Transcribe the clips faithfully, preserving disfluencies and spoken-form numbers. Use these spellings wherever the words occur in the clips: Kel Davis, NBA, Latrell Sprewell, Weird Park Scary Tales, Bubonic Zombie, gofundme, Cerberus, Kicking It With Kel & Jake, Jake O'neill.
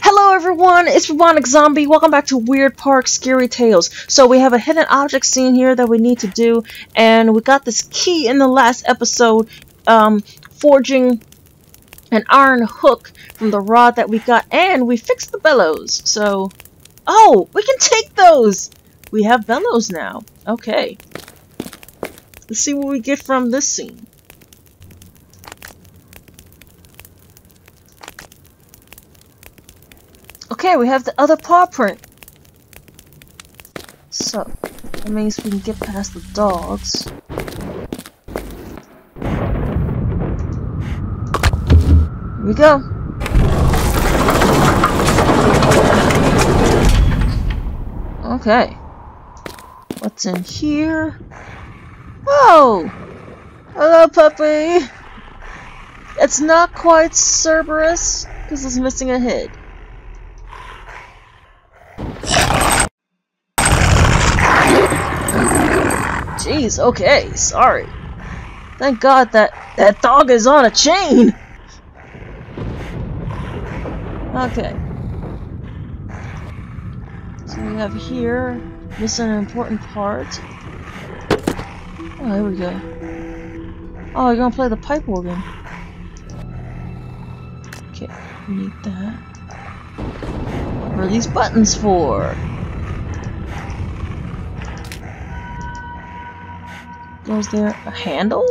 Hello everyone, it's Bubonic Zombie. Welcome back to Weird Park Scary Tales. So we have a hidden object scene here that we need to do, and we got this key in the last episode, um, forging an iron hook from the rod that we got, and we fixed the bellows. So, oh, we can take those! We have bellows now. Okay. Let's see what we get from this scene. Okay, we have the other paw print. So, that means we can get past the dogs. Here we go. Okay. What's in here? Whoa! Hello, puppy! It's not quite Cerberus, because it's missing a head. Jeez, okay, sorry. Thank God that that dog is on a chain! Okay. So we have here, missing an important part. Oh, here we go. Oh, you're gonna play the pipe organ. Okay, we need that. What are these buttons for? Goes there a handle?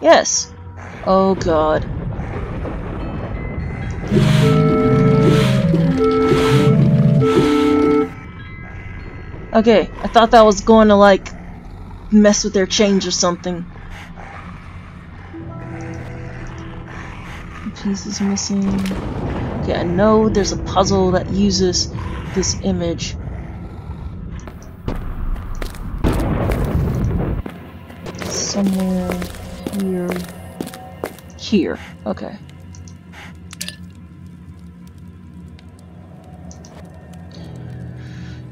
Yes. Oh God. Okay, I thought that was going to like mess with their change or something. The piece is missing. Okay, I know there's a puzzle that uses this image. Somewhere here, here, okay.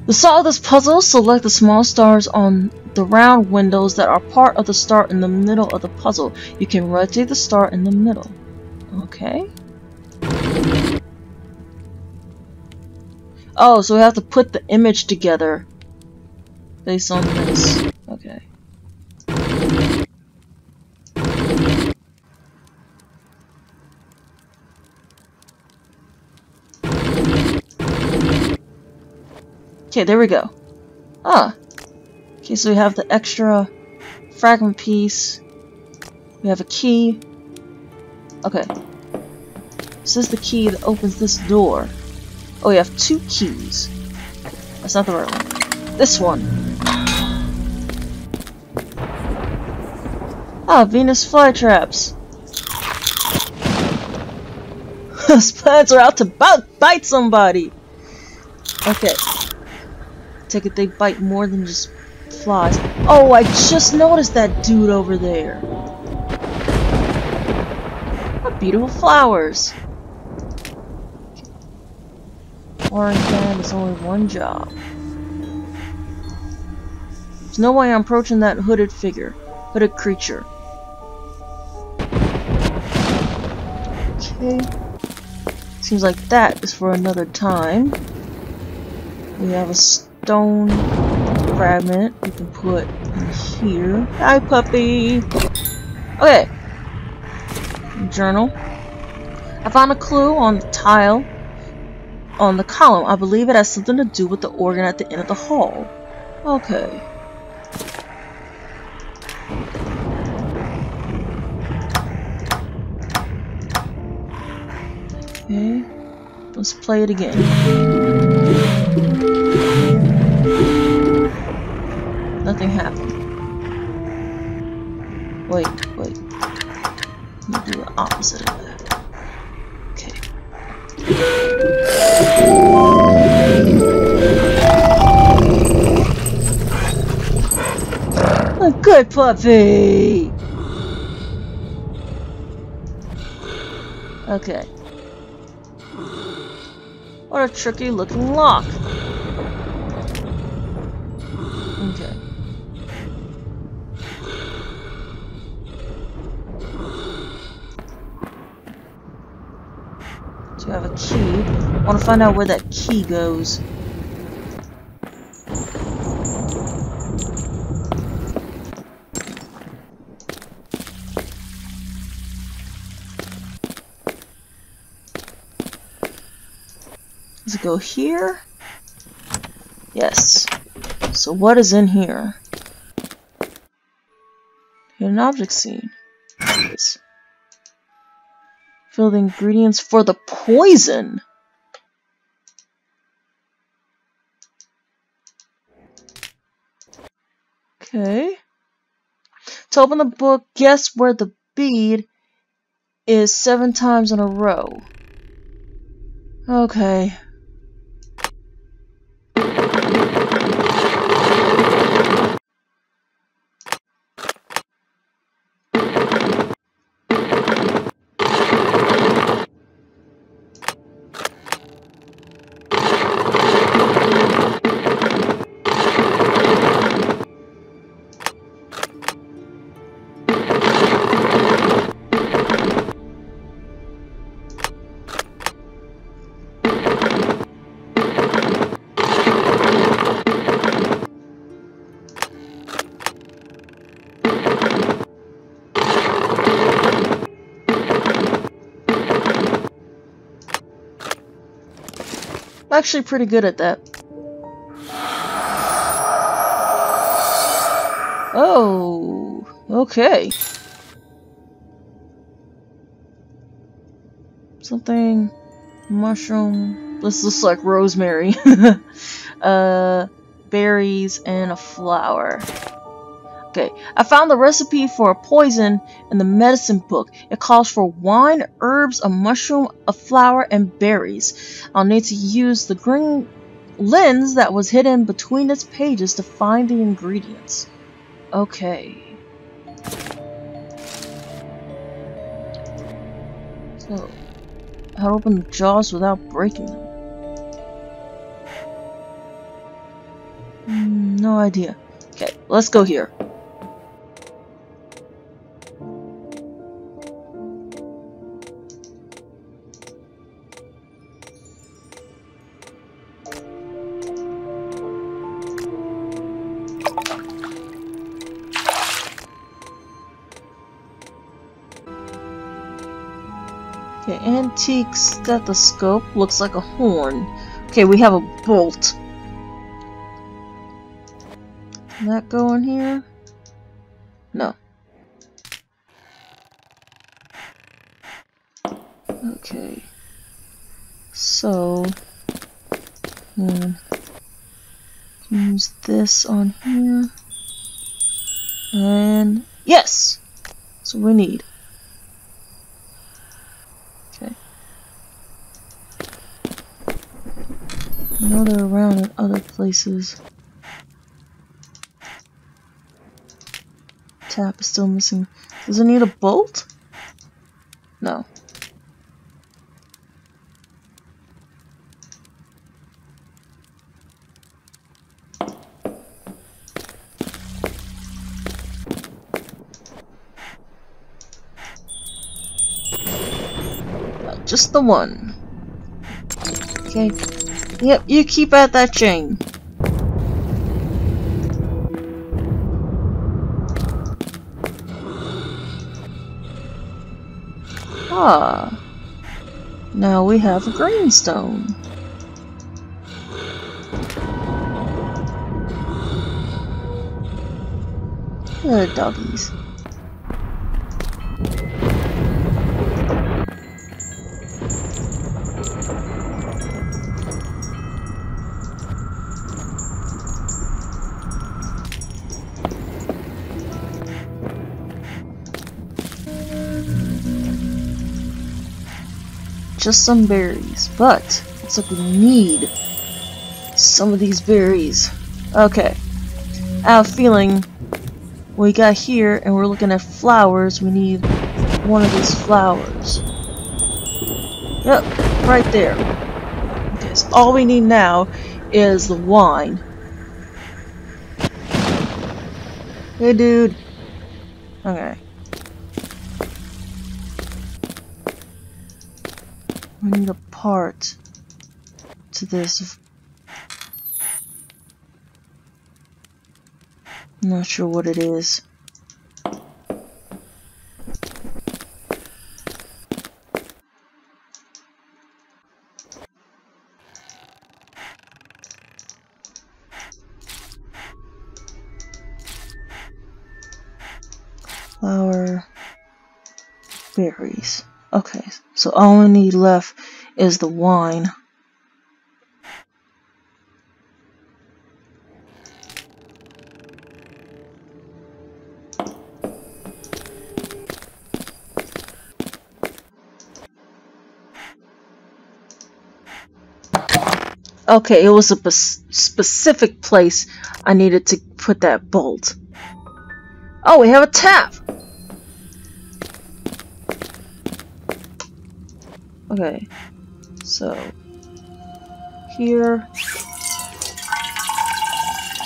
To solve this puzzle, select the small stars on the round windows that are part of the star in the middle of the puzzle. You can rotate the star in the middle. Okay. Oh, so we have to put the image together based on this. Okay. Okay, there we go. Ah. Okay, so we have the extra fragment piece. We have a key. Okay. This is the key that opens this door. Oh, we have two keys. That's not the right one. This one. Ah, Venus flytraps. Those plants are out to bite somebody. Okay. Take it they bite more than just flies. Oh, I just noticed that dude over there. What beautiful flowers. Orange man is only one job. There's no way I'm approaching that hooded figure. Hooded creature. Okay. Seems like that is for another time. We have a stone fragment we can put in here. Hi, puppy! Okay. Journal. I found a clue on the tile on the column. I believe it has something to do with the organ at the end of the hall. Okay. Okay. Let's play it again. Nothing happened. Wait, wait. Let me do the opposite of that. Okay. A good puppy! Okay. What a tricky looking lock. Okay. Do you have a key? want to find out where that key goes. Does it go here? Yes. So what is in here? Hidden an object scene. Yes. Fill the ingredients for the poison. Okay. To open the book, guess where the bead is seven times in a row. Okay. Actually pretty good at that. Oh, okay. Something mushroom. This looks like rosemary. uh, berries and a flower. Okay, I found the recipe for a poison in the medicine book. It calls for wine, herbs, a mushroom, a flower, and berries. I'll need to use the green lens that was hidden between its pages to find the ingredients. Okay. So, how to open the jars without breaking them? Mm, no idea. Okay, let's go here. Okay, antique stethoscope looks like a horn. Okay, we have a bolt. Can that go in here? No. Okay. So, then use this on here. And yes! That's what we need. I know they're around in other places. Tap is still missing. Does it need a bolt? No. No, just the one. Okay. Yep, you keep at that chain. Ah. Now we have a greenstone. Good doggies. Just some berries, but looks like we need some of these berries. Okay, I have a feeling we got here and we're looking at flowers. We need one of these flowers. Yep, right there. Okay, so all we need now is the wine. Hey, dude. Okay. We need a part. to this. I'm not sure what it is. Flower, berries. Okay, so all we need left is the wine. Okay, it was a specific place I needed to put that bolt. Oh, we have a tap! Okay, so here,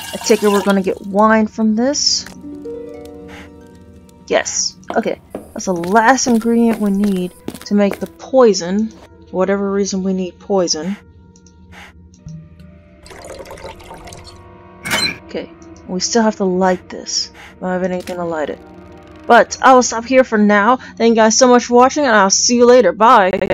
I take it we're gonna get wine from this. Yes, okay, that's the last ingredient we need to make the poison, for whatever reason we need poison. Okay, we still have to light this. I don't have anything to light it. But I will stop here for now. Thank you guys so much for watching, and I'll see you later. Bye!